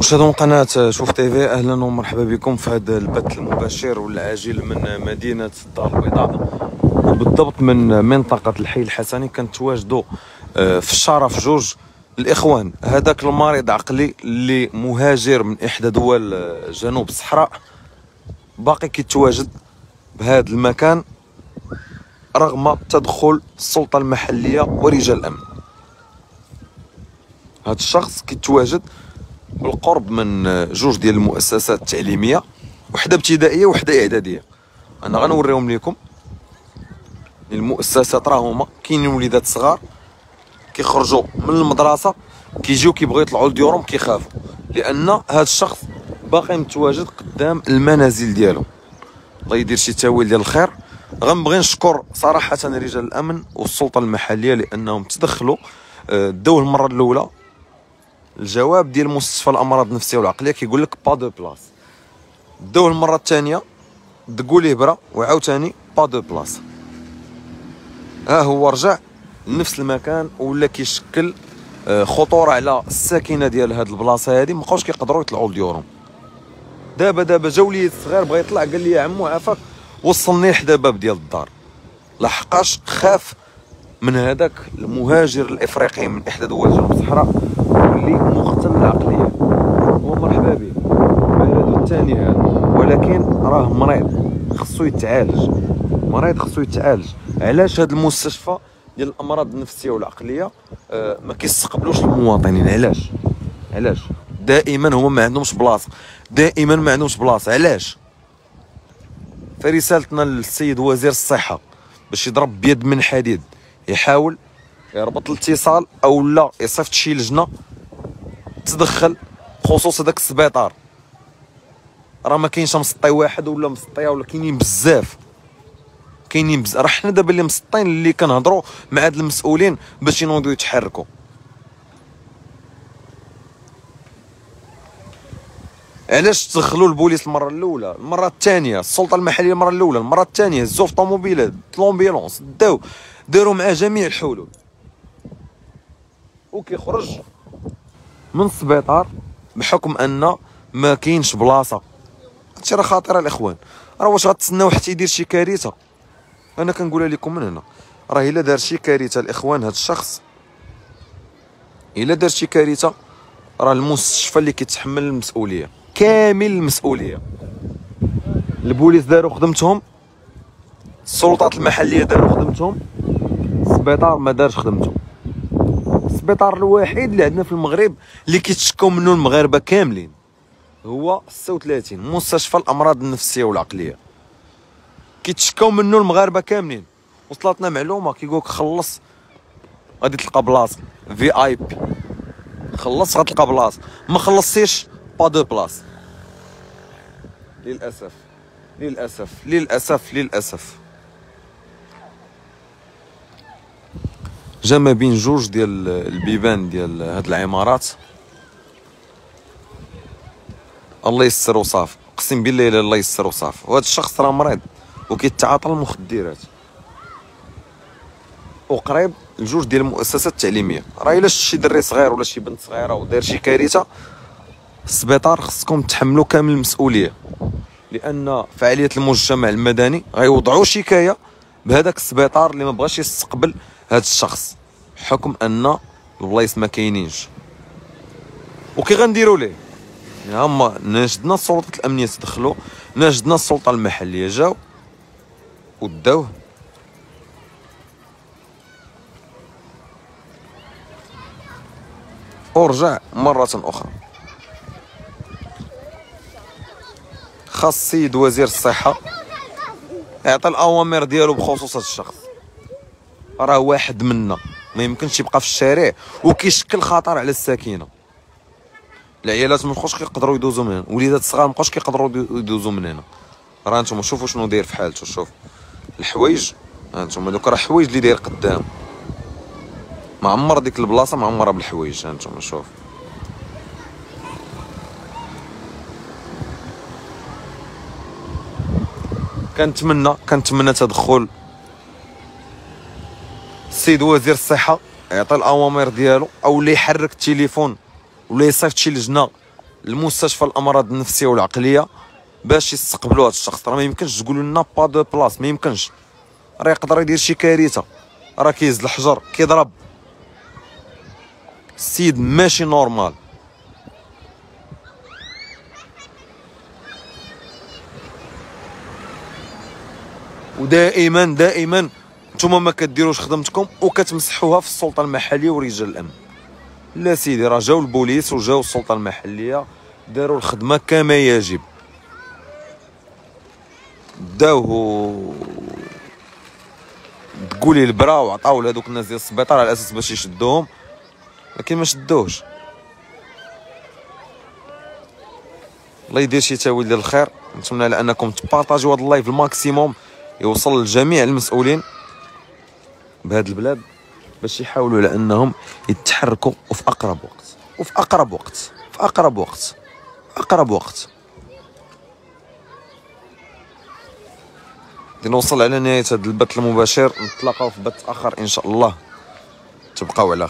مشاهدون قناة شوف تيفي، اهلا ومرحبا بكم في هذا البث المباشر والعاجل من مدينة الدار البيضاء وبالضبط من منطقة الحي الحسني. كنتواجدوا في الشرف جوج الاخوان، هذاك المريض عقلي اللي مهاجر من احدى دول جنوب الصحراء باقي كيتواجد بهذا المكان رغم تدخل السلطة المحلية ورجال الامن. هذا الشخص كيتواجد بالقرب من جوج ديال المؤسسات التعليميه، وحده ابتدائيه وحده اعداديه. انا غنوريهم لكم. المؤسسات راه هما كاينين وليدات صغار كيخرجوا من المدرسه كيجيو كيبغيو يطلعوا لديورهم كيخافوا، لان هذا الشخص باقي متواجد قدام المنازل ديالهم. الله يدير شي تاويل ديال الخير. غنبغي نشكر صراحه رجال الامن والسلطه المحليه لانهم تدخلوا، داو المره الاولى. الجواب ديال مستشفى الامراض النفسيه والعقليه كيقول لك با دو بلاص، داو المره الثانيه دقوا ليه برا وعاوتاني با دو بلاص. ها هو رجع لنفس المكان ولا كيشكل خطوره على الساكنه ديال هاد البلاصه هادي، مابقاوش كيقدروا يطلعوا لديورهم. دابا جاو لي الصغير بغا يطلع، قال لي يا عمو عافاك وصلني لحدا باب ديال الدار، لحقاش خاف من هذاك المهاجر الافريقي من احدى دول جنوب الصحراء واللي مختل العقليه. ومرحبا به بلده الثاني هذا، ولكن راه مريض خصو يتعالج، مريض خصو يتعالج. علاش هذا المستشفى ديال الامراض النفسيه والعقليه ما كيستقبلوش المواطنين؟ علاش دائما هما ما عندهمش بلاصه، دائما ما عندهمش بلاصه؟ علاش؟ فرسالتنا للسيد وزير الصحه باش يضرب بيد من حديد، يحاول يربط الاتصال او لا يصيفط شي لجنه تدخل خصوص هذاك السبيطار. راه ما كاينش مسطي واحد ولا مسطيه، ولا كاينين بزاف، كاينين بزاف. راه حنا دابا اللي مسطين اللي كنهضروا مع هاد المسؤولين باش ينوضوا يتحركوا. علاش تدخلوا البوليس المره الاولى، المره الثانيه السلطه المحليه، المره الاولى، المره الثانيه هزوا في طوموبيلات طومبيلونس، داو داروا معاه جميع الحلول، وكيخرج من السبيطار بحكم ان ما كاينش بلاصه. هادشي راه خطير الاخوان. راه واش غتسناو حتى يدير شي كارثه؟ انا كنقولها لكم من هنا، راه الا دار شي كارثه الاخوان، هاد الشخص الا دار شي كارثه راه المستشفى اللي كيتحمل المسؤوليه، كامل المسؤوليه. البوليس داروا خدمتهم، السلطات المحليه داروا خدمتهم، السبيطار ما دارش خدمته. السبيطار الوحيد اللي عندنا في المغرب اللي كيتشكاو منه المغاربه كاملين هو 36 مستشفى الامراض النفسيه والعقليه، كيتشكاو منه المغاربه كاملين. وصلتنا معلومه كيقولك خلص غادي تلقى بلاصه في اي بي، خلص غتلقى بلاصه، ما خلصتيش با دو بلاص. للاسف للاسف للاسف للاسف جا ما بين جوج ديال البيبان ديال هاد العمارات. الله يستر وصافي، اقسم بالله الا الله يستر وصافي. وهاد الشخص راه مريض وكيتعاطى المخدرات وقريب لجوج ديال المؤسسات التعليميه. راه الا شي دري صغير ولا شي بنت صغيره ودار شي كارثه، السبيطار خصكم تحملوا كامل المسؤوليه، لان فعاليه المجتمع المدني غيوضعوا شكايه بهذاك السبيطار اللي ما بغاش يستقبل هاد الشخص بحكم ان البلايص ما كاينينش. وكي غنديروا ليه؟ هما ناشدنا السلطات الامنيه تدخلوا، ناشدنا السلطه المحليه جاو وداوه. ورجع مره اخرى. خاص السيد وزير الصحه يعطي الاوامر ديالو بخصوص هاد الشخص، راه واحد منا، ما يمكنش يبقى في الشارع وكيشكل خطر على الساكنه. العيالات ما بقاوش كيقدروا يدوزوا من هنا، وليدات الصغار ما بقاوش كيقدروا يدوزوا من هنا. راه نتوما شوفوا شنو داير في حالته. شوف الحوايج، ها نتوما دوك راه حوايج اللي داير قدام، معمر ديك البلاصه معمره بالحوايج. ها نتوما شوف كنتمنى تدخل السيد وزير الصحه يعطي الاوامر ديالو، او اللي يحرك التليفون ولا يصيفط شي لجنه المستشفى الامراض النفسيه والعقليه باش يستقبلوا هذا الشخص. راه ما يمكنش تقولوا لنا با دو بلاص، ما يمكنش، راه يقدر يدير شي كارثه، راه كيهز الحجر، كيضرب، السيد ماشي نورمال. ودائما دائما نتوما ما كديروش خدمتكم وكتمسحوها في السلطه المحليه ورجال الامن. لا سيدي، راه جاو البوليس وجاو السلطه المحليه داروا الخدمه كما يجب، داوه تقولي البرا وعطاو لهذوك الناس ديال السبيطار على اساس باش يشدوهم، لكن ما شدوهش. الله يدير شي تاويل ديال الخير. نتمنى على انكم تبارطاجيو هذا اللايف الماكسيموم يوصل لجميع المسؤولين بهاد البلاد باش يحاولوا على انهم يتحركوا وفي اقرب وقت وفي اقرب وقت في اقرب وقت في اقرب وقت. نوصل على نهايه هذا البث المباشر، نتلاقاو في بث اخر ان شاء الله. تبقاو على